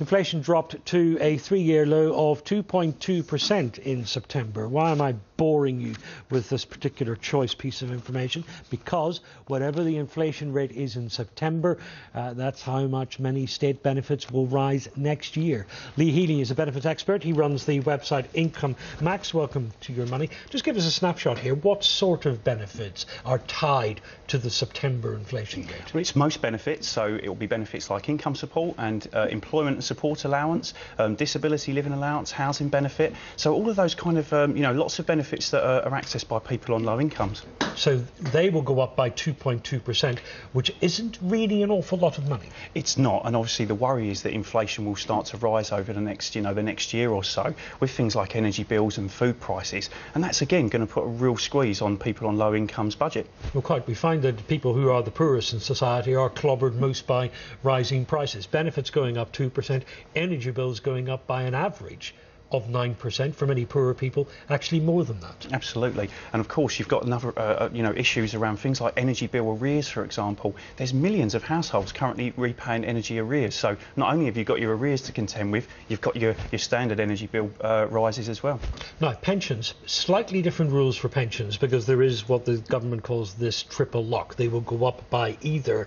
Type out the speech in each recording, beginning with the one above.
Inflation dropped to a three-year low of 2.2% in September. Why am I boring you with this particular choice piece of information? Because whatever the inflation rate is in September, that's how much many state benefits will rise next year. Lee Healey is a benefits expert. He runs the website IncomeMax. Welcome to Your Money. Just give us a snapshot here. What sort of benefits are tied to the September inflation rate? Well, it's most benefits, so it will be benefits like income support and employment and support allowance, disability living allowance, housing benefit. So all of those kind of, lots of benefits that are accessed by people on low incomes. So they will go up by 2.2%, which isn't really an awful lot of money. It's not, and obviously the worry is that inflation will start to rise over the next, the next year or so with things like energy bills and food prices, and that's again going to put a real squeeze on people on low incomes budget. Well, quite. We find that people who are the poorest in society are clobbered most by rising prices. Benefits going up 2%, energy bills going up by an average of 9%, for many poorer people, actually more than that. Absolutely, and of course you've got another, issues around things like energy bill arrears, for example. There's millions of households currently repaying energy arrears, so not only have you got your arrears to contend with, you've got your standard energy bill rises as well. Now, pensions, slightly different rules for pensions, because there is what the government calls this triple lock. They will go up by either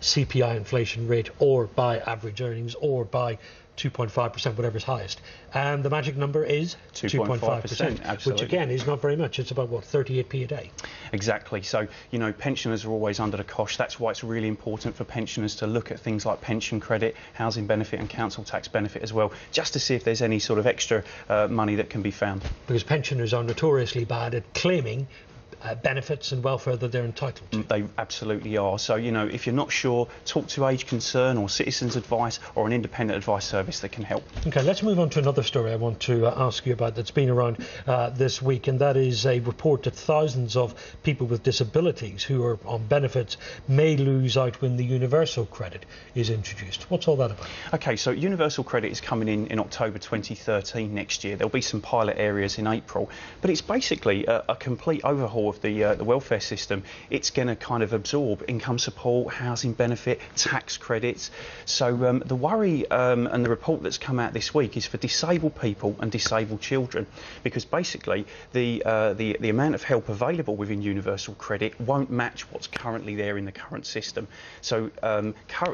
CPI inflation rate or by average earnings or by 2.5%, whatever's highest. And the magic number is 2.5%, which again is not very much. It's about, what, 38p a day? Exactly. So, pensioners are always under the cosh. That's why it's really important for pensioners to look at things like pension credit, housing benefit and council tax benefit as well, just to see if there's any sort of extra money that can be found. Because pensioners are notoriously bad at claiming benefits and welfare that they're entitled to. They absolutely are. So, if you're not sure, talk to Age Concern or Citizens Advice or an independent advice service that can help. OK, let's move on to another story I want to ask you about that's been around this week, and that is a report that thousands of people with disabilities who are on benefits may lose out when the Universal Credit is introduced. What's all that about? OK, so Universal Credit is coming in October 2013 next year. There'll be some pilot areas in April, but it's basically a complete overhaul of the welfare system. It's going to kind of absorb income support, housing benefit, tax credits. So the worry and the report that's come out this week is for disabled people and disabled children, because basically the amount of help available within Universal Credit won't match what's currently there in the current system. So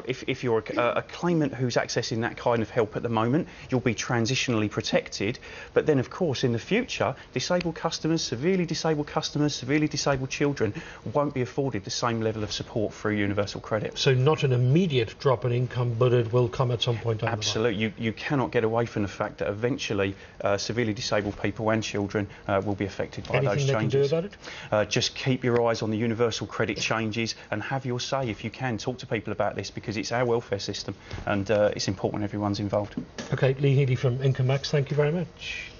if you're a claimant who's accessing that kind of help at the moment, you'll be transitionally protected. But then, of course, in the future, disabled customers, severely disabled customers, severely disabled children won't be afforded the same level of support through Universal Credit. So not an immediate drop in income, but it will come at some point down the line. Absolutely. You cannot get away from the fact that eventually severely disabled people and children will be affected by those changes. Anything they can do about it? Just keep your eyes on the Universal Credit changes and have your say if you can. Talk to people about this, because it's our welfare system and it's important everyone's involved. OK, Lee Healey from IncomeMax, thank you very much.